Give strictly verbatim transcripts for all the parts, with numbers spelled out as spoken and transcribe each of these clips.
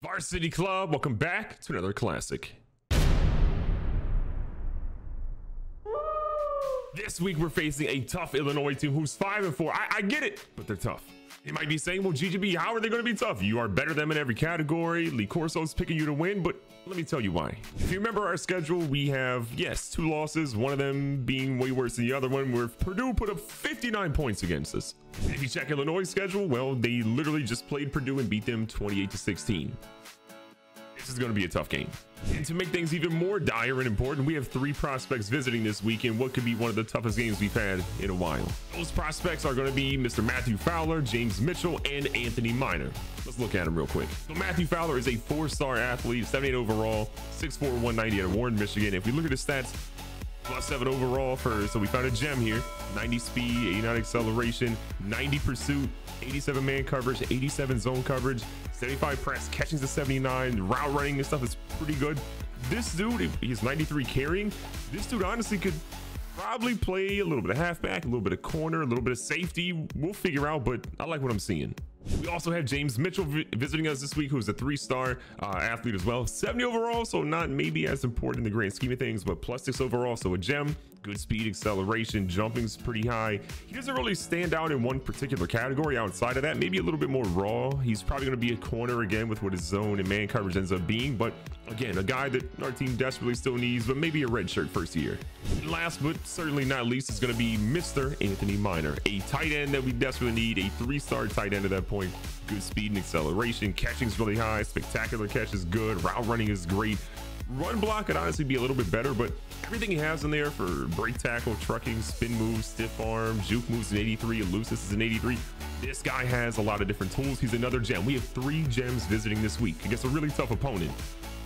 Varsity Club, welcome back to another classic. This week we're facing a tough Illinois team who's five and four. I, I get it, but they're tough. You might be saying, well, G G B, how are they going to be tough? You are better than them in every category. Lee Corso's picking you to win, but let me tell you why. If you remember our schedule, we have, yes, two losses, one of them being way worse than the other one, where Purdue put up fifty-nine points against us. If you check Illinois' schedule, well, they literally just played Purdue and beat them twenty-eight to sixteen. This is going to be a tough game. And to make things even more dire and important, we have three prospects visiting this week in what could be one of the toughest games we've had in a while. Those prospects are going to be Mister Matthew Fowler, James Mitchell, and Anthony Minor. Let's look at him real quick. So Matthew Fowler is a four-star athlete, seventy-eight overall, six foot four, one ninety out of Warren, Michigan. If we look at his stats, plus seven overall for, so we found a gem here, ninety speed, eighty-nine acceleration, ninety pursuit, eighty-seven man coverage, eighty-seven zone coverage, seventy-five press, catching to seventy-nine, route running and stuff is pretty good. This dude, he's ninety-three carrying. This dude honestly could probably play a little bit of halfback, a little bit of corner, a little bit of safety. We'll figure out, but I like what I'm seeing. We also have James Mitchell visiting us this week, who's a three-star uh, athlete as well. seventy overall, so not maybe as important in the grand scheme of things, but plus six overall, so a gem. Good speed, acceleration, jumping's pretty high. He doesn't really stand out in one particular category outside of that. Maybe a little bit more raw. He's probably going to be a corner again with what his zone and man coverage ends up being. But again, a guy that our team desperately still needs, but maybe a redshirt first year. And last but certainly not least is going to be Mister Anthony Minor, a tight end that we desperately need, a three-star tight end at that point. Good speed and acceleration. Catching's really high. Spectacular catch is good. Route running is great. Run block could honestly be a little bit better, but everything he has in there for break tackle, trucking, spin moves, stiff arm, juke moves in eighty-three, elusive is in eighty-three. This guy has a lot of different tools. He's another gem. We have three gems visiting this week against a really tough opponent.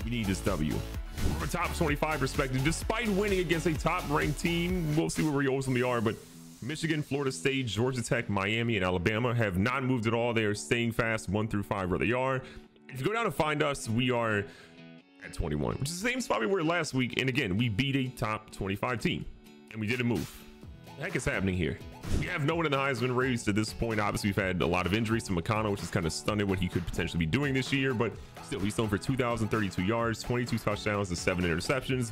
We need this W. From a top twenty-five perspective, despite winning against a top-ranked team, we'll see where we ultimately are, but Michigan, Florida State, Georgia Tech, Miami, and Alabama have not moved at all. They are staying fast, one through five where they are. If you go down to find us, we are at twenty-one, which is the same spot we were last week, and again, we beat a top twenty-five team, and we didn't move. What the heck is happening here? We have no one in the Heisman race at this point. Obviously, we've had a lot of injuries to McConnell, which is kind of stunning what he could potentially be doing this year, but still, he's thrown for two thousand thirty-two yards, twenty-two touchdowns, and seven interceptions.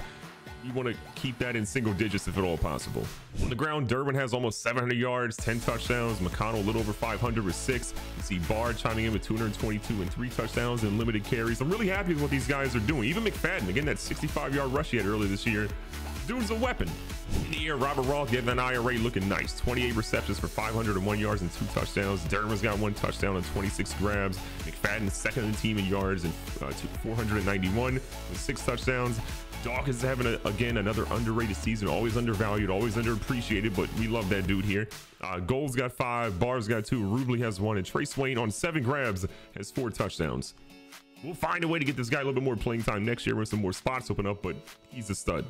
We want to keep that in single digits if at all possible. On the ground, Durbin has almost seven hundred yards, ten touchdowns. McConnell a little over five hundred with six. You see Barr chiming in with two hundred twenty-two and three touchdowns and limited carries. I'm really happy with what these guys are doing. Even McFadden, again, that sixty-five yard rush he had earlier this year. Dude's a weapon. In the air, Robert Roth getting an I R A looking nice. twenty-eight receptions for five hundred one yards and two touchdowns. Durbin's got one touchdown and twenty-six grabs. McFadden's second in the team in yards and uh, four hundred ninety-one with six touchdowns. Dawkins is having, a, again, another underrated season, always undervalued, always underappreciated, but we love that dude here. Uh, Gold's got five, Barr's got two, Rubley has one, and Trey Swain on seven grabs has four touchdowns. We'll find a way to get this guy a little bit more playing time next year when some more spots open up, but he's a stud.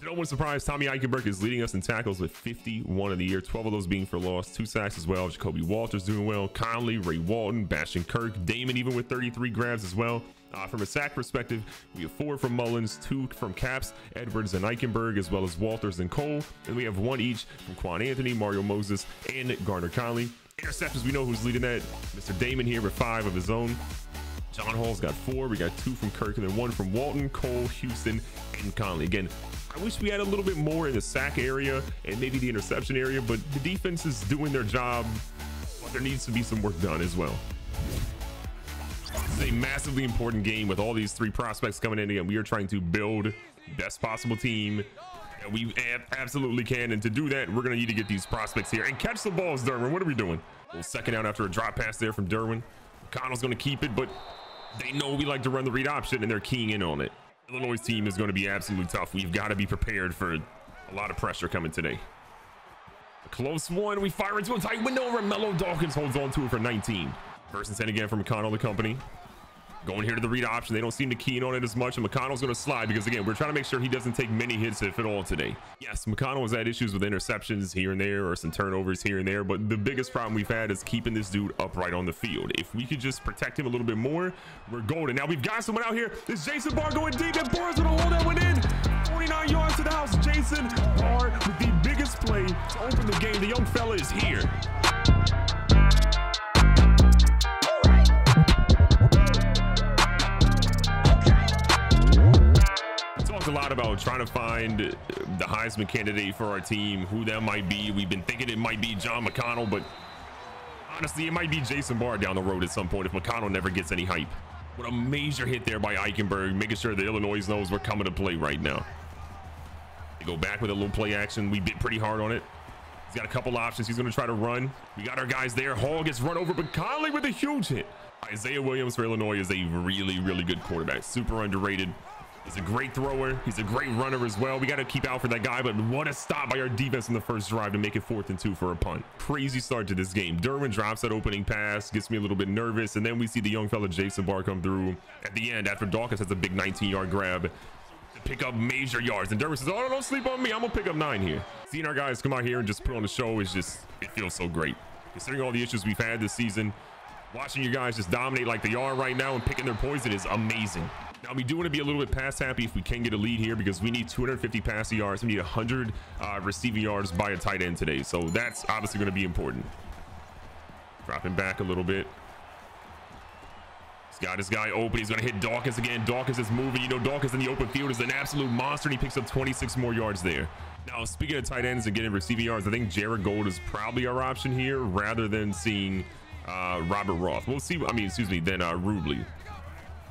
To no one's surprise, Tommy Eichenberg is leading us in tackles with fifty-one of the year, twelve of those being for loss, two sacks as well. Jacoby Walters doing well, Conley, Ray Walton, Bastion Kirk, Damon even with thirty-three grabs as well. Uh, from a sack perspective, we have four from Mullins, two from Caps, Edwards and Eichenberg, as well as Walters and Cole. And we have one each from Quan Anthony, Mario Moses, and Garner Conley. Interceptions, we know who's leading that. Mister Damon here with five of his own. John Hall's got four. We got two from Kirk and then one from Walton, Cole, Houston, and Conley. Again, I wish we had a little bit more in the sack area and maybe the interception area, but the defense is doing their job, but there needs to be some work done as well. This is a massively important game with all these three prospects coming in. Again, we are trying to build the best possible team that we absolutely can, and to do that, we're going to need to get these prospects here and catch the balls. Derwin, what are we doing? A little second out after a drop pass there from Derwin. McConnell's going to keep it, but they know we like to run the read option, and they're keying in on it. Illinois' team is going to be absolutely tough. We've got to be prepared for a lot of pressure coming today. A close one. We fire into a tight window. Romello Dawkins holds on to it for nineteen. First and ten again from McConnell and company. Going here to the read option. They don't seem to key in on it as much, and McConnell's going to slide because, again, we're trying to make sure he doesn't take many hits, if at all, today. Yes, McConnell has had issues with interceptions here and there or some turnovers here and there, but the biggest problem we've had is keeping this dude upright on the field. If we could just protect him a little bit more, we're golden. Now, we've got someone out here. It's Jason Barr going deep, and Barr's going to hold that one in. forty-nine yards to the house. Jason Barr with the biggest play to open the game. The young fella is here. All right. a lot about trying to find the Heisman candidate for our team, who that might be. We've been thinking it might be John McConnell, but honestly, it might be Jason Barr down the road at some point if McConnell never gets any hype. What a major hit there by Eichenberg, making sure that Illinois knows we're coming to play right now. They go back with a little play action. We bit pretty hard on it. He's got a couple options. He's going to try to run. We got our guys there. Hall gets run over, but Conley with a huge hit. Isaiah Williams for Illinois is a really, really good quarterback. Super underrated. He's a great thrower. He's a great runner as well. We got to keep out for that guy, but what a stop by our defense in the first drive to make it fourth and two for a punt. Crazy start to this game. Derwin drops that opening pass, gets me a little bit nervous, and then we see the young fella Jason Barr come through at the end after Dawkins has a big nineteen yard grab to pick up major yards. And Derwin says, oh, don't sleep on me. I'm going to pick up nine here. Seeing our guys come out here and just put on the show is just, it feels so great. Considering all the issues we've had this season, watching you guys just dominate like they are right now and picking their poison is amazing. Now, we do want to be a little bit pass happy if we can get a lead here, because we need two hundred fifty passing yards. We need one hundred uh, receiving yards by a tight end today. So that's obviously going to be important. Dropping back a little bit. He's got his guy open. He's going to hit Dawkins again. Dawkins is moving. You know, Dawkins in the open field is an absolute monster, and he picks up twenty-six more yards there. Now, speaking of tight ends and getting receiving yards, I think Jared Gold is probably our option here rather than seeing uh, Robert Roth. We'll see. I mean, excuse me, then uh, Rubley.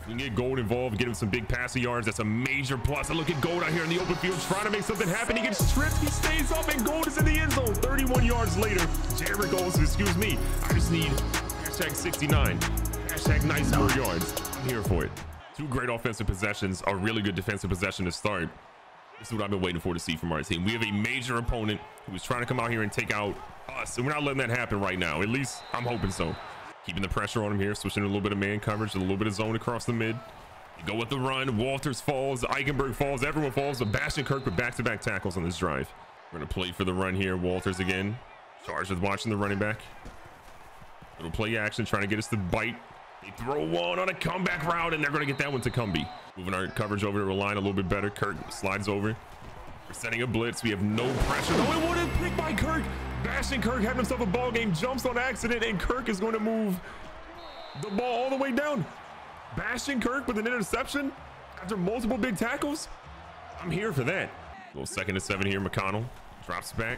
We can get Gold involved, get him some big passing yards. That's a major plus. And look at Gold out here in the open field trying to make something happen. He gets tripped. He stays up, and Gold is in the end zone. thirty-one yards later, Jared Gold says, excuse me, I just need hashtag sixty-nine, hashtag nice more yards. I'm here for it. Two great offensive possessions, a really good defensive possession to start. This is what I've been waiting for to see from our team. We have a major opponent who is trying to come out here and take out us, and we're not letting that happen right now. At least I'm hoping so. Keeping the pressure on him here, switching a little bit of man coverage, a little bit of zone across the mid. They go with the run. Walters falls. Eichenberg falls. Everyone falls. But Bastion Kirk with back-to-back tackles on this drive. We're going to play for the run here. Walters again. Charged with watching the running back. Little play action, trying to get us to bite. They throw one on a comeback route, and they're going to get that one to Cumbie. Moving our coverage over to the line a little bit better. Kirk slides over. We're setting a blitz. We have no pressure. Oh, it wouldn't pick by Kirk. Bastion Kirk having himself a ball game, jumps on accident, and Kirk is going to move the ball all the way down. Bastion Kirk with an interception after multiple big tackles. I'm here for that. Little second and seven here. McConnell drops back.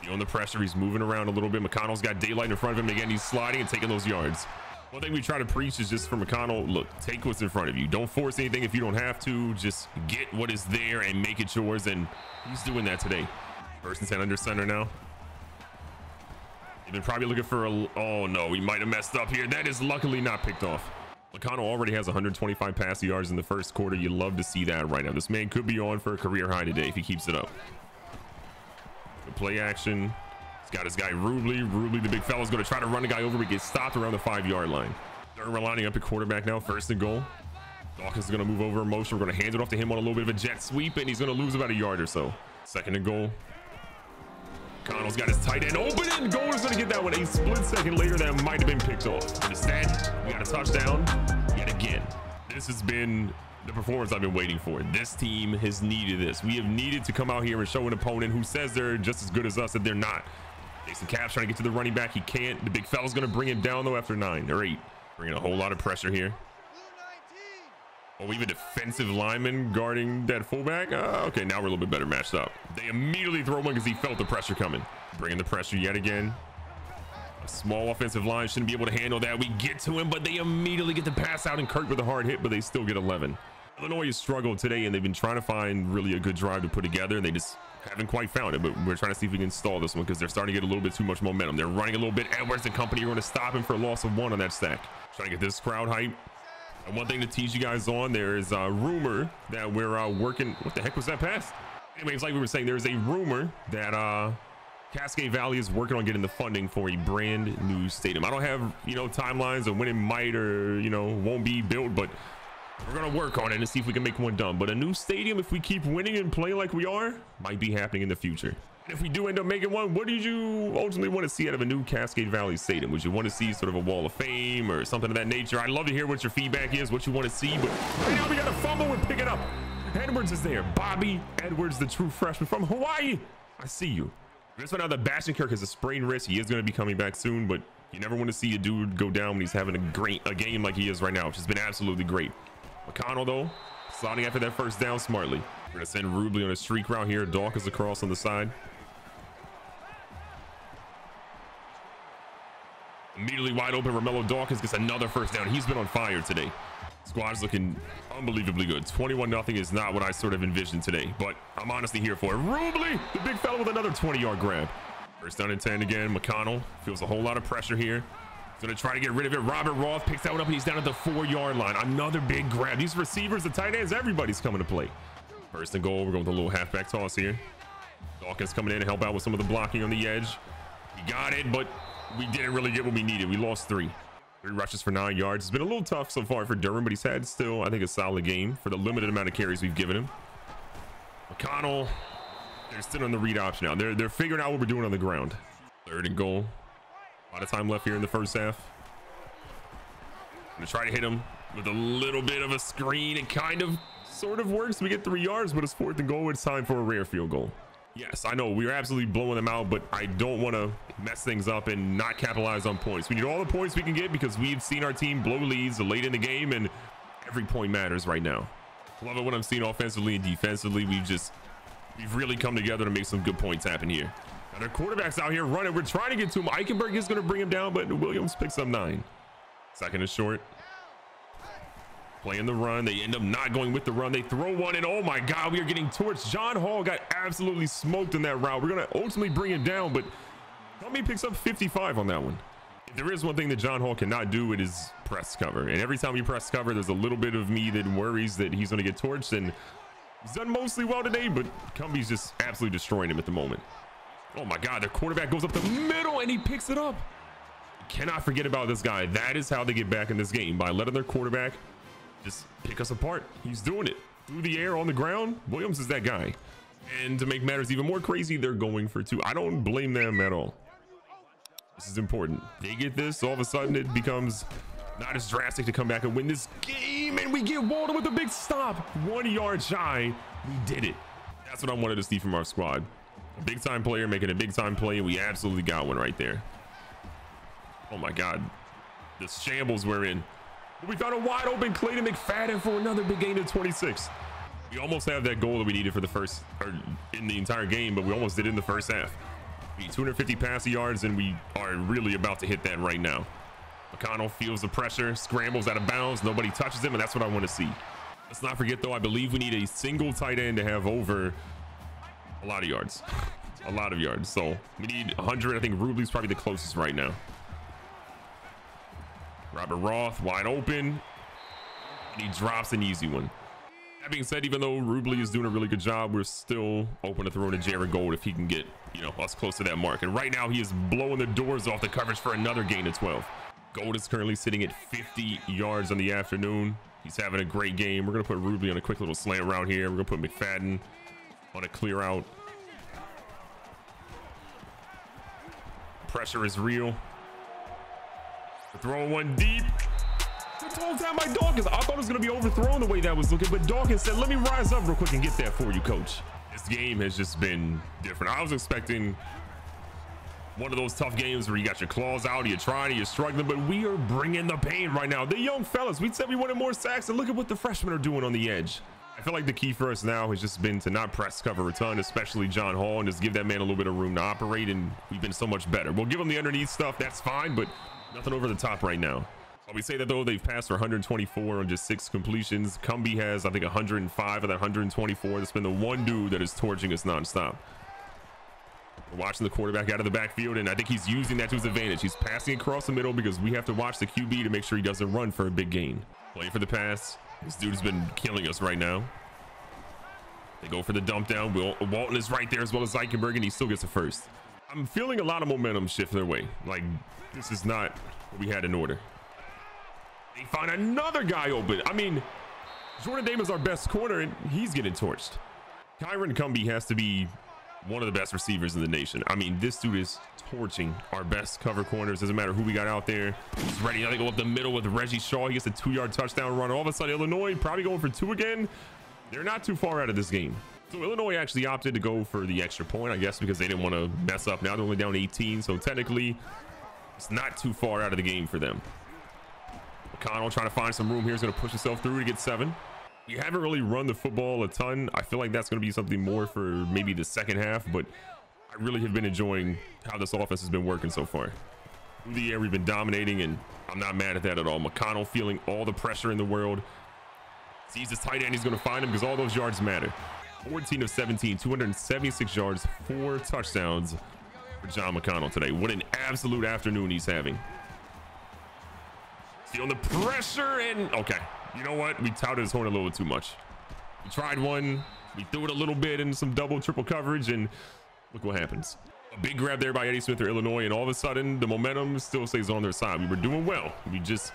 He's on the pressure. He's moving around a little bit. McConnell's got daylight in front of him. Again, he's sliding and taking those yards. One thing we try to preach is just for McConnell, look, take what's in front of you. Don't force anything if you don't have to. Just get what is there and make it yours, and he's doing that today. First and ten under center now. They've been probably looking for a... Oh, no. We might have messed up here. That is luckily not picked off. McConnell already has one hundred twenty-five passing yards in the first quarter. You love to see that right now. This man could be on for a career high today if he keeps it up. The play action. He's got his guy Rubley. Rubley, the big fella, is going to try to run the guy over, but gets stopped around the five-yard line. They're lining up at quarterback now. First and goal. Dawkins is going to move over in motion. We're going to hand it off to him on a little bit of a jet sweep, and he's going to lose about a yard or so. Second and goal. McConnell's got his tight end open, and Gold is going to get that one. A split second later, that might have been picked off. Instead, we got a touchdown yet again. This has been the performance I've been waiting for. This team has needed this. We have needed to come out here and show an opponent who says they're just as good as us, that they're not. Jason Caps trying to get to the running back. He can't. The big fella's going to bring him down, though, after nine or eight. Bringing a whole lot of pressure here. Oh, we have a defensive lineman guarding that fullback. Uh, okay, now we're a little bit better matched up. They immediately throw one because he felt the pressure coming. Bringing the pressure yet again. A small offensive line shouldn't be able to handle that. We get to him, but they immediately get the pass out, and Kirk with a hard hit, but they still get eleven. Illinois has struggled today, and they've been trying to find really a good drive to put together, and they just haven't quite found it. But we're trying to see if we can stall this one because they're starting to get a little bit too much momentum. They're running a little bit. Edwards and company are going to stop him for a loss of one on that stack. Trying to get this crowd hype. And one thing to tease you guys on, there is a rumor that we're uh, working. What the heck was that pass? Anyway, it's like we were saying, there is a rumor that uh, Cascade Valley is working on getting the funding for a brand new stadium. I don't have, you know, timelines of when it might or, you know, won't be built, but we're going to work on it and see if we can make one done. But a new stadium, if we keep winning and play like we are, might be happening in the future. And if we do end up making one, what did you ultimately want to see out of a new Cascade Valley stadium? Would you want to see sort of a wall of fame or something of that nature? I'd love to hear what your feedback is, what you want to see. But right now we got a fumble. We're picking up. Edwards is there. Bobby Edwards, the true freshman from Hawaii. I see you. Just found out that Bastion Kirk has a sprained wrist. He is going to be coming back soon, but you never want to see a dude go down when he's having a great a game like he is right now, which has been absolutely great. McConnell, though, Sliding after that first down smartly. We're going to send Rubley on a streak route here. Dawkins across on the side. Immediately wide open. Romello Dawkins gets another first down. He's been on fire today. Squad's looking unbelievably good. twenty-one nothing is not what I sort of envisioned today, but I'm honestly here for it. Rubley, the big fella with another twenty yard grab. First down and ten again. McConnell feels a whole lot of pressure here. He's going to try to get rid of it. Robert Roth picks that one up, and he's down at the four yard line. Another big grab. These receivers, the tight ends, everybody's coming to play. First and goal. We're going with a little halfback toss here. Dawkins coming in to help out with some of the blocking on the edge. He got it, but we didn't really get what we needed. We lost three. Three rushes for nine yards. It's been a little tough so far for Durbin, but he's had still, I think, a solid game for the limited amount of carries we've given him. McConnell, they're still on the read option now. They're, they're figuring out what we're doing on the ground. Third and goal. A lot of time left here in the first half. I'm going to try to hit him with a little bit of a screen. It kind of sort of works. We get three yards, but it's fourth and goal. It's time for a rare field goal. Yes, I know we are absolutely blowing them out, but I don't want to mess things up and not capitalize on points. We need all the points we can get because we've seen our team blow leads late in the game, and every point matters right now. Love it when I'm seeing offensively and defensively. We've just, we've really come together to make some good points happen here. Now their quarterback's out here running. We're trying to get to him. Eichenberg is going to bring him down, but Williams picks up nine. Second and short. Playing the run. They end up not going with the run. They throw one, and oh my god, we are getting torched. John Hall got absolutely smoked in that route. We're gonna ultimately bring him down, but Tommy picks up fifty-five on that one. If there is one thing that John Hall cannot do, it is press cover, and every time we press cover, there's a little bit of me that worries that he's gonna get torched, and he's done mostly well today, but Cumbie's just absolutely destroying him at the moment. Oh my god, their quarterback goes up the middle and he picks it up. Cannot forget about this guy. That is how they get back in this game, by letting their quarterback just pick us apart. He's doing it through the air, on the ground. Williams is that guy. And to make matters even more crazy, they're going for two. I don't blame them at all. This is important. They get this, all of a sudden it becomes not as drastic to come back and win this game. And we get Walton with a big stop. One yard shy. We did it. That's what I wanted to see from our squad. A big time player making a big time play. We absolutely got one right there. Oh my god, the shambles we're in. We found a wide open Clayton McFadden for another big gain of twenty-six. We almost have that goal that we needed for the first, or in the entire game, but we almost did in the first half. We need two hundred fifty passing yards, and we are really about to hit that right now. McConnell feels the pressure, scrambles out of bounds. Nobody touches him, and that's what I want to see. Let's not forget, though, I believe we need a single tight end to have over a lot of yards. A lot of yards. So we need one hundred. I think Rubley's probably the closest right now. Robert Roth wide open, and he drops an easy one. That being said, even though Rubley is doing a really good job, we're still open to throwing to Jared Gold if he can get, you know, us close to that mark. And right now he is blowing the doors off the coverage for another gain of twelve. Gold is currently sitting at fifty yards on the afternoon. He's having a great game. We're gonna put Rubley on a quick little slant route here. We're gonna put McFadden on a clear out. Pressure is real. Throw one deep. The whole time by Dawkins. I thought it was going to be overthrown the way that was looking, but Dawkins said, let me rise up real quick and get that for you, coach. This game has just been different. I was expecting one of those tough games where you got your claws out, you're trying, you're struggling, but we are bringing the pain right now. The young fellas, we said we wanted more sacks, and look at what the freshmen are doing on the edge. I feel like the key for us now has just been to not press cover a ton, especially John Hall, and just give that man a little bit of room to operate, and we've been so much better. We'll give him the underneath stuff, that's fine, but nothing over the top right now. While we say that, though, they've passed for one hundred twenty-four on just six completions. Cumbie has, I think, one hundred five of that one hundred twenty-four. That's been the one dude that is torching us nonstop. We're watching the quarterback out of the backfield, and I think he's using that to his advantage. He's passing across the middle because we have to watch the Q B to make sure he doesn't run for a big gain. Play for the pass. This dude has been killing us right now. They go for the dump down. Will Walton is right there as well as Eichenberg, and he still gets a first. I'm feeling a lot of momentum shifting their way. Like, this is not what we had in order. They find another guy open. I mean, Jordan Dame is our best corner, and he's getting torched. Kyron Cumbie has to be one of the best receivers in the nation. I mean, this dude is torching our best cover corners. Doesn't matter who we got out there. He's ready. Now they go up the middle with Reggie Shaw. He gets a two yard touchdown run. All of a sudden, Illinois probably going for two again. They're not too far out of this game. So Illinois actually opted to go for the extra point, I guess, because they didn't want to mess up. Now they're only down eighteen, so technically it's not too far out of the game for them. McConnell trying to find some room here. He's going to push himself through to get seven. we haven't really run the football a ton. I feel like that's going to be something more for maybe the second half, but I really have been enjoying how this offense has been working so far. Through the air, we've been dominating, and I'm not mad at that at all. McConnell feeling all the pressure in the world. Sees his tight end, he's going to find him because all those yards matter. fourteen of seventeen, two hundred seventy-six yards, four touchdowns for John McConnell today. What an absolute afternoon he's having. Feeling the pressure, and okay, you know what? We touted his horn a little too much. We tried one, we threw it a little bit in some double, triple coverage, and look what happens. A big grab there by Eddie Smith or Illinois, and all of a sudden, the momentum still stays on their side. We were doing well. We just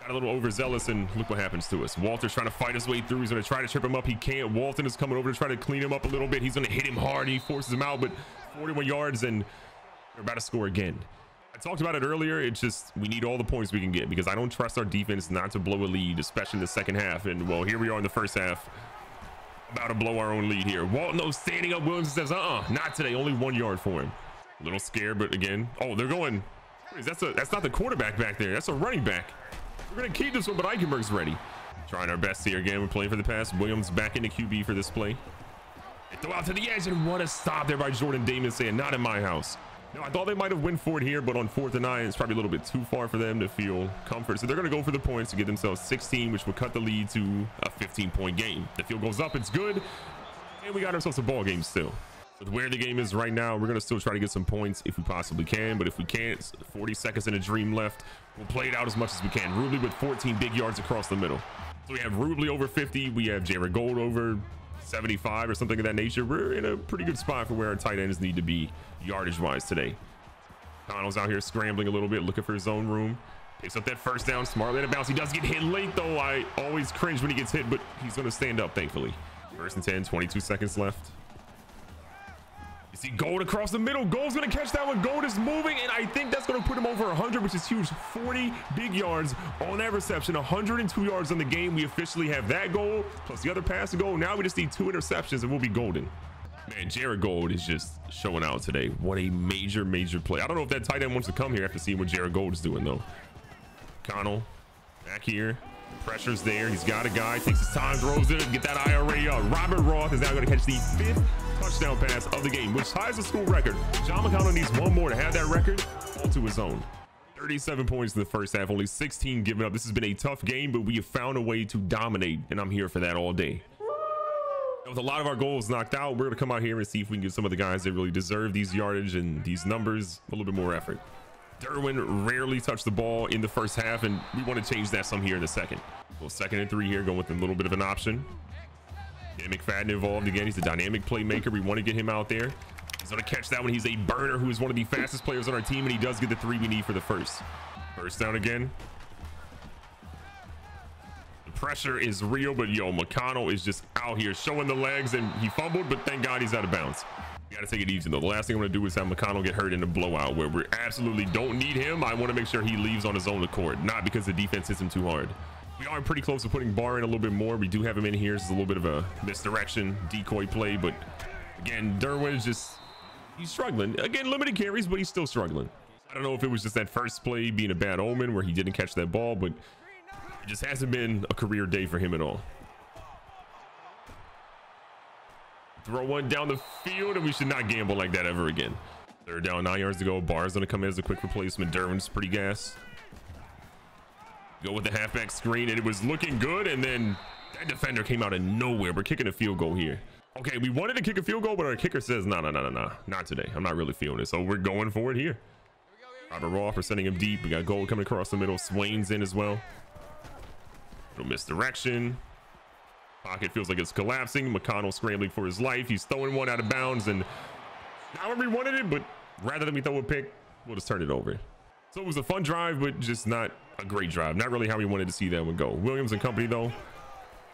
got a little overzealous, and look what happens to us. Walter's trying to fight his way through. He's going to try to trip him up. He can't. Walton is coming over to try to clean him up a little bit. He's going to hit him hard. He forces him out, but forty-one yards, and they're about to score again. I talked about it earlier. It's just we need all the points we can get because I don't trust our defense not to blow a lead, especially in the second half. And, well, here we are in the first half, about to blow our own lead here. Walton, though, standing up. Williams says, uh-uh, not today. Only one yard for him. A little scared, but again. Oh, they're going. That's, a, that's not the quarterback back there. That's a running back. We're going to keep this one, but Eichenberg's ready. Trying our best here again. We're playing for the pass. Williams back into Q B for this play. They throw out to the edge, and what a stop there by Jordan Damon saying, not in my house. Now, I thought they might have went for it here, but on fourth and nine, it's probably a little bit too far for them to feel comfort. So they're going to go for the points to get themselves sixteen, which would cut the lead to a fifteen-point game. The field goes up. It's good. And we got ourselves a ball game still. With where the game is right now, we're going to still try to get some points if we possibly can. But if we can't, it's forty seconds and a dream left. We'll play it out as much as we can. Rubley with fourteen big yards across the middle. So we have Rubley over fifty. We have Jared Gold over seventy-five or something of that nature. We're in a pretty good spot for where our tight ends need to be yardage wise today. Connell's out here scrambling a little bit, looking for his own room. Picks up that first down, smartly to bounce. He does get hit late though. I always cringe when he gets hit, but he's going to stand up thankfully. First and ten, twenty-two seconds left. You see Gold across the middle. Gold's going to catch that one. Gold is moving, and I think that's going to put him over one hundred, which is huge. forty big yards on that reception, one hundred two yards on the game. We officially have that goal, plus the other pass to goal. Now we just need two interceptions, and we'll be golden. Man, Jared Gold is just showing out today. What a major, major play. I don't know if that tight end wants to come here after seeing what Jared Gold is doing, though. Connell back here. Pressure's there. He's got a guy. Takes his time, throws it, get that I R A up. Robert Roth is now going to catch the fifth touchdown pass of the game, which ties the school record. John McConnell needs one more to have that record, all to his own. thirty-seven points in the first half, only sixteen given up. This has been a tough game, but we have found a way to dominate, and I'm here for that all day. With a lot of our goals knocked out, we're going to come out here and see if we can give some of the guys that really deserve these yardage and these numbers a little bit more effort. Derwin rarely touched the ball in the first half, and we want to change that some here in a second. Well, second and three here, going with a little bit of an option. Yeah, McFadden involved again. He's a dynamic playmaker. We want to get him out there. He's going to catch that one. He's a burner who is one of the fastest players on our team, and he does get the three we need for the first. First down again. The pressure is real, but yo, McConnell is just out here showing the legs, and he fumbled, but thank God he's out of bounds. You got to take it easy, though. The last thing I'm going to do is have McConnell get hurt in a blowout where we absolutely don't need him. I want to make sure he leaves on his own accord, not because the defense hits him too hard. We are pretty close to putting Barr in a little bit more. We do have him in here. It's a little bit of a misdirection, decoy play. But, again, Derwin is just, he's struggling. Again, limited carries, but he's still struggling. I don't know if it was just that first play being a bad omen where he didn't catch that ball, but it just hasn't been a career day for him at all. Throw one down the field, and we should not gamble like that ever again. Third down, nine yards to go. Barr's going to come in as a quick replacement. Derwin's pretty gassed. Go with the halfback screen, and it was looking good, and then that defender came out of nowhere. We're kicking a field goal here. Okay, we wanted to kick a field goal, but our kicker says, no, no, no, no, no, not today. I'm not really feeling it, so we're going for it here. Robert Roth, for sending him deep. We got Gold coming across the middle. Swain's in as well. Little misdirection. Pocket feels like it's collapsing. McConnell scrambling for his life. He's throwing one out of bounds, and not where we wanted it, but rather than we throw a pick, we'll just turn it over. So it was a fun drive, but just not a great drive. Not really how we wanted to see that one go. Williams and company, though,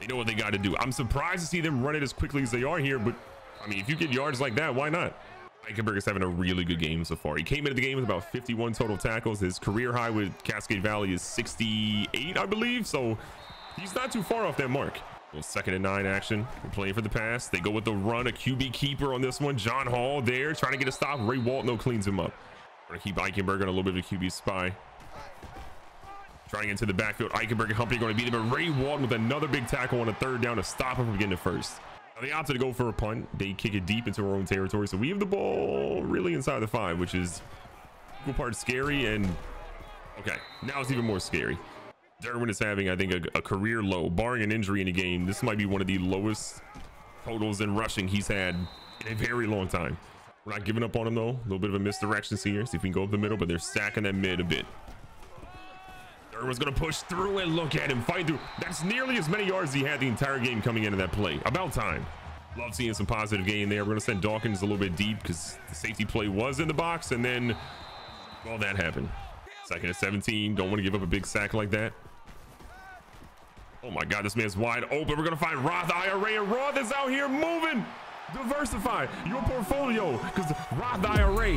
they know what they got to do. I'm surprised to see them run it as quickly as they are here, but, I mean, if you get yards like that, why not? Eichenberg is having a really good game so far. He came into the game with about fifty-one total tackles. His career high with Cascade Valley is sixty-eight, I believe, so he's not too far off that mark. Well, second and nine action. We're playing for the pass. They go with the run, a Q B keeper on this one. John Hall there trying to get a stop. Ray Walton, though, cleans him up. We're going to keep Eichenberg on a little bit of a Q B spy. Trying into the backfield, Eichenberg and Humphrey going to beat him. And Ray Walton with another big tackle on a third down to stop him from getting to first. Now they opted to go for a punt. They kick it deep into our own territory. So we have the ball really inside the five, which is equal parts scary and okay. Now it's even more scary. Derwin is having, I think, a, a career low. Barring an injury in a game, this might be one of the lowest totals in rushing he's had in a very long time. We're not giving up on him, though. A little bit of a misdirection here. See if we can go up the middle, but they're sacking that mid a bit. Derwin's going to push through and look at him. Fight through. That's nearly as many yards as he had the entire game coming into that play. About time. Love seeing some positive gain there. We're going to send Dawkins a little bit deep because the safety play was in the box, and then all that happened. Second and seventeen. Don't want to give up a big sack like that. Oh my God, this man's wide open. We're gonna find Roth, I R A, and Roth is out here moving. Diversify your portfolio because Roth I R A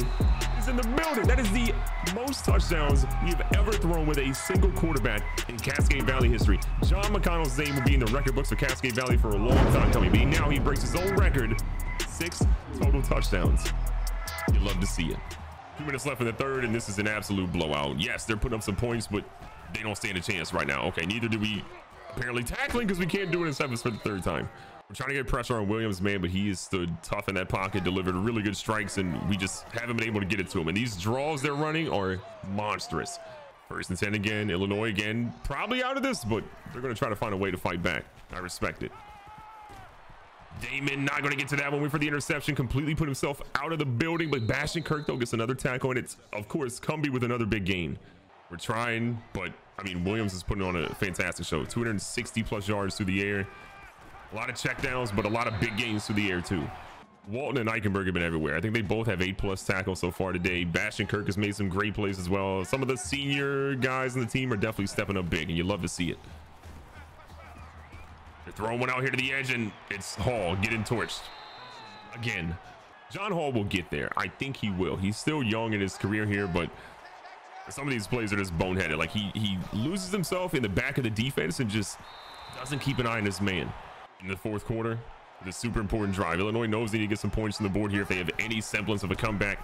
is in the building. That is the most touchdowns we've ever thrown with a single quarterback in Cascade Valley history. John McConnell's name will be in the record books for Cascade Valley for a long time coming. But now he breaks his own record, six total touchdowns. You'd love to see it. Two minutes left in the third, and this is an absolute blowout. Yes, they're putting up some points, but they don't stand a chance right now. Okay, neither do we. Apparently tackling because we can't do it in sevens for the third time. We're trying to get pressure on Williams, man, but he has stood tough in that pocket, delivered really good strikes, and we just haven't been able to get it to him. And these draws they're running are monstrous. First and ten again, Illinois again, probably out of this, but they're going to try to find a way to fight back. I respect it. Damon not going to get to that one. Went for the interception, completely put himself out of the building, but Bastion Kirk, though, gets another tackle, and it's, of course, Cumbie with another big gain. We're trying, but I mean, Williams is putting on a fantastic show. two hundred sixty plus yards through the air. A lot of checkdowns, but a lot of big gains through the air too. Walton and Eichenberg have been everywhere. I think they both have eight plus tackles so far today. Bastion Kirk has made some great plays as well. Some of the senior guys in the team are definitely stepping up big, and you love to see it. They're throwing one out here to the edge, and it's Hall getting torched again. John Hall will get there. I think he will. He's still young in his career here, but some of these plays are just boneheaded. Like he he loses himself in the back of the defense and just doesn't keep an eye on his man. In the fourth quarter, the super important drive. Illinois knows they need to get some points on the board here if they have any semblance of a comeback.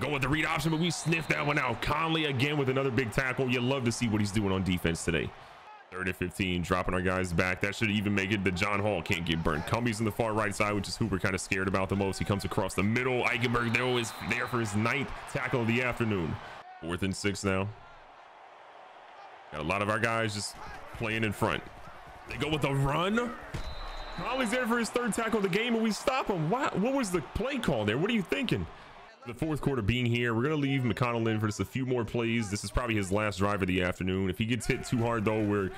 Go with the read option, but we sniffed that one out. Conley again with another big tackle. You love to see what he's doing on defense today. Third and fifteen, dropping our guys back. That should even make it that John Hall can't get burned. Cumbie's in the far right side, which is who we're kind of scared about the most. He comes across the middle. Eichenberg, though, is there for his ninth tackle of the afternoon. Fourth and six now. Got a lot of our guys just playing in front. They go with a run. Conley's there for his third tackle of the game, and we stop him. Why, what was the play call there? What are you thinking? The fourth quarter being here, we're going to leave McConnell in for just a few more plays. This is probably his last drive of the afternoon. If he gets hit too hard, though, we're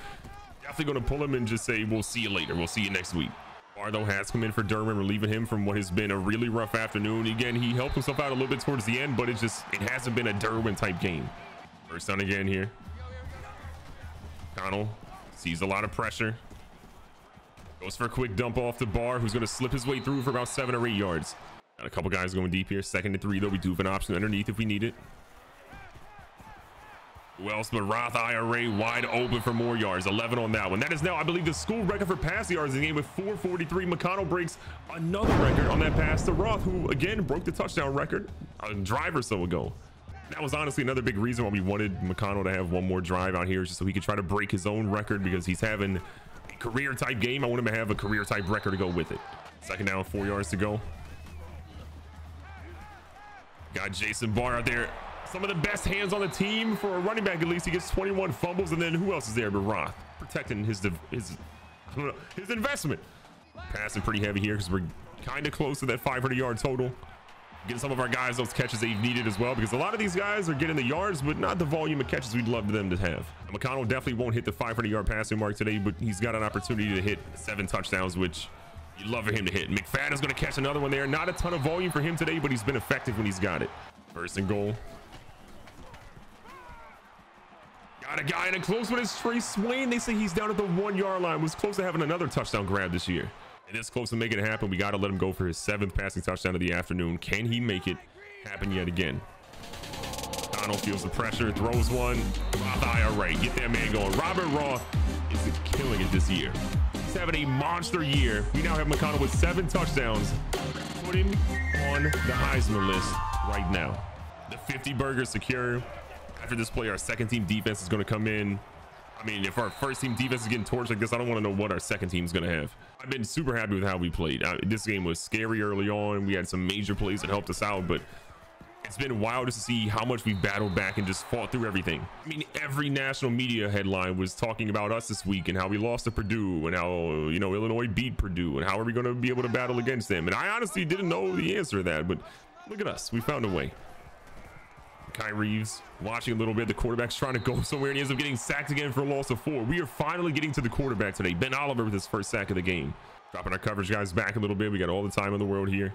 definitely going to pull him and just say, we'll see you later. We'll see you next week. Bardo has come in for Derwin, relieving him from what has been a really rough afternoon. Again, he helped himself out a little bit towards the end, but it just, it hasn't been a Derwin type game. First down again here. Connell sees a lot of pressure. Goes for a quick dump off to Barr, who's going to slip his way through for about seven or eight yards. Got a couple guys going deep here. Second and three, though. We do have an option underneath if we need it. Who else but Roth I R A wide open for more yards. eleven on that one. That is now, I believe, the school record for pass yards in the game with four forty-three. McConnell breaks another record on that pass to Roth, who again broke the touchdown record a drive or so ago. That was honestly another big reason why we wanted McConnell to have one more drive out here, just so he could try to break his own record because he's having a career type game. I want him to have a career type record to go with it. Second down, four yards to go. Got Jason Barr out there. Some of the best hands on the team for a running back, at least. He gets twenty-one fumbles, and then who else is there but Roth? Protecting his, his, I don't know, his investment. Passing pretty heavy here because we're kind of close to that five hundred yard total. Getting some of our guys those catches they've needed as well, because a lot of these guys are getting the yards, but not the volume of catches we'd love them to have. And McConnell definitely won't hit the five hundred yard passing mark today, but he's got an opportunity to hit seven touchdowns, which you'd love for him to hit. McFadden's going to catch another one there. Not a ton of volume for him today, but he's been effective when he's got it. First and goal. Got a guy in a close one. It's Trey Swain. They say he's down at the one yard line. Was close to having another touchdown grab this year. And it's close to making it happen. We got to let him go for his seventh passing touchdown of the afternoon. Can he make it happen yet again? Donald feels the pressure. Throws one. Roth I R A. Get that man going. Robert Roth is killing it this year. He's having a monster year. We now have McConnell with seven touchdowns. Put him on the Heisman list right now. The fifty burger secure. After this play, our second team defense is going to come in. I mean, if our first team defense is getting torched like this, I don't want to know what our second team's going to have. I've been super happy with how we played. Uh, this game was scary early on. We had some major plays that helped us out, but it's been wild just to see how much we battled back and just fought through everything. I mean, every national media headline was talking about us this week and how we lost to Purdue and how, you know, Illinois beat Purdue and how are we going to be able to battle against them? And I honestly didn't know the answer to that, but look at us. We found a way. Makai Reeves watching a little bit. The quarterback's trying to go somewhere and he ends up getting sacked again for a loss of four. We are finally getting to the quarterback today. Ben Oliver with his first sack of the game. Dropping our coverage guys back a little bit. We got all the time in the world here.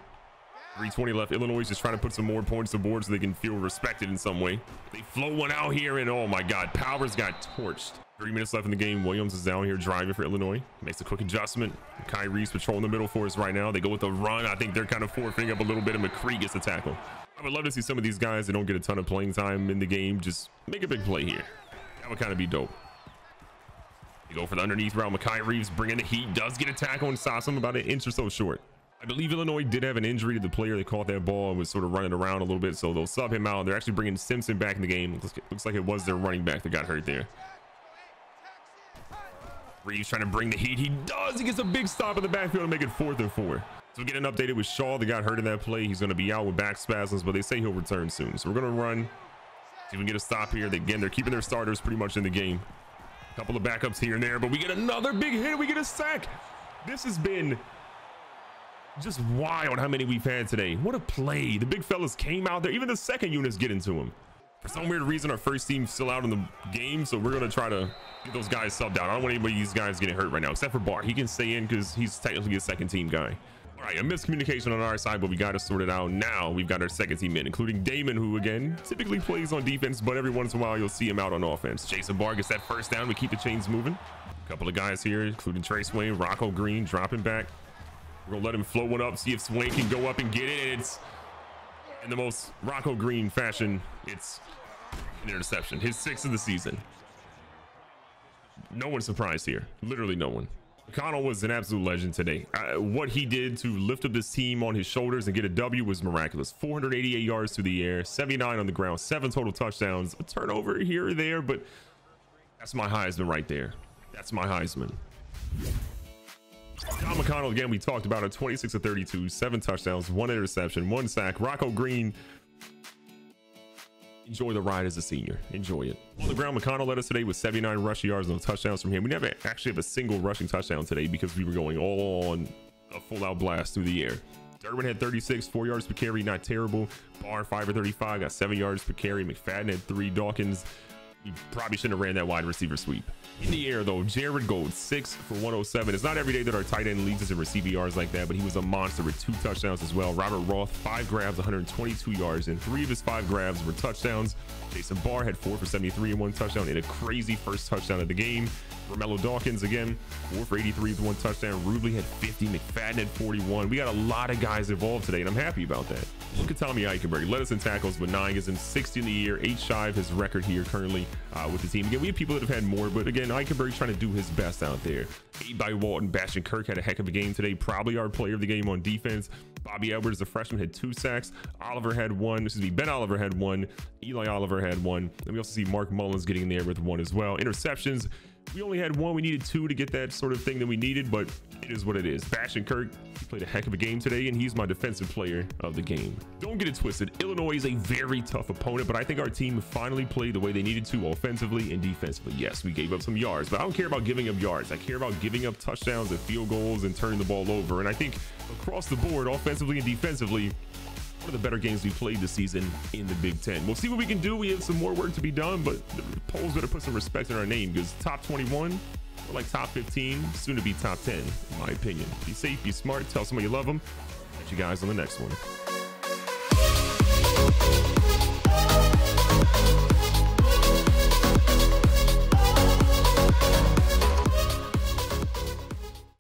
three twenty left. Illinois is just trying to put some more points to board so they can feel respected in some way. They flow one out here and oh my God, Powers got torched. Three minutes left in the game. Williams is down here driving for Illinois. Makes a quick adjustment. Makai Reeves patrolling the middle for us right now. They go with a run. I think they're kind of forfeiting up a little bit and McCree gets the tackle. I would love to see some of these guys that don't get a ton of playing time in the game just make a big play here. That would kind of be dope. They go for the underneath route. Makai Reeves bringing the heat. Does get a tackle and stops him about an inch or so short. I believe Illinois did have an injury to the player that caught that ball and was sort of running around a little bit, so they'll sub him out. They're actually bringing Simpson back in the game. Looks like it was their running back that got hurt there. Reeves trying to bring the heat. He does. He gets a big stop in the backfield to make it fourth and four. So we're getting updated with Shaw that got hurt in that play. He's going to be out with back spasms, but they say he'll return soon. So we're going to run. See if we can get a stop here. Again, they're keeping their starters pretty much in the game. A couple of backups here and there, but we get another big hit. We get a sack. This has been just wild how many we've had today. What a play. The big fellas came out there. Even the second unit's getting to him. For some weird reason, our first team's still out in the game, so we're going to try to get those guys subbed out. I don't want anybody of these guys getting hurt right now, except for Barr. He can stay in because he's technically a second team guy. All right, a miscommunication on our side, but we got to sort it out. Now we've got our second team in, including Damon, who, again, typically plays on defense, but every once in a while you'll see him out on offense. Jason Barr gets that first down. We keep the chains moving. A couple of guys here, including Trace Wayne, Rocco Green, dropping back. We're going to let him float one up, see if Swain can go up and get it. And it's in the most Rocco Green fashion. It's an interception. His sixth of the season. No one's surprised here. Literally no one. McConnell was an absolute legend today. Uh, what he did to lift up this team on his shoulders and get a W was miraculous. four hundred eighty-eight yards through the air, seventy-nine on the ground, seven total touchdowns, a turnover here or there, but that's my Heisman right there. That's my Heisman. John McConnell, again, we talked about a twenty-six of thirty-two, seven touchdowns, one interception, one sack. Rocco Green, enjoy the ride as a senior. Enjoy it. On the ground, McConnell led us today with seventy-nine rushing yards and no touchdowns from him. We never actually have a single rushing touchdown today because we were going all on a full-out blast through the air. Durbin had thirty-six, four yards per carry, not terrible. Barr, five for thirty-five, got seven yards per carry. McFadden had three. Dawkins, you probably shouldn't have ran that wide receiver sweep. In the air, though, Jared Gold, six for one oh seven. It's not every day that our tight end leads us in receiving yards like that, but he was a monster with two touchdowns as well. Robert Roth, five grabs, one hundred twenty-two yards, and three of his five grabs were touchdowns. Jason Barr had four for seventy-three and one touchdown in a crazy first touchdown of the game. Romello Dawkins, again, four for eighty-three with one touchdown. Rubley had fifty. McFadden had forty-one. We got a lot of guys involved today, and I'm happy about that. Look at Tommy Eichenberg. He led us in tackles with nine, gives him sixty in the year, eight shy of his record here currently uh, with the team. Again, we have people that have had more, but again, Eichenberg trying to do his best out there. Eight by Walton. Bastion Kirk had a heck of a game today. Probably our player of the game on defense. Bobby Edwards, the freshman, had two sacks. Oliver had one. Excuse me, Ben Oliver had one. Eli Oliver had one. And we also see Mark Mullins getting in there with one as well. Interceptions. We only had one. We needed two to get that sort of thing that we needed, but it is what it is. Bastion Kirk, he played a heck of a game today, and he's my defensive player of the game. Don't get it twisted. Illinois is a very tough opponent, but I think our team finally played the way they needed to offensively and defensively. Yes, we gave up some yards, but I don't care about giving up yards. I care about giving up touchdowns and field goals and turning the ball over. And I think across the board, offensively and defensively, one of the better games we played this season in the Big Ten. We'll see what we can do. We have some more work to be done, but the polls better put some respect in our name because top twenty-one, or like top fifteen, soon to be top ten, in my opinion. Be safe, be smart, tell somebody you love them. Catch you guys on the next one.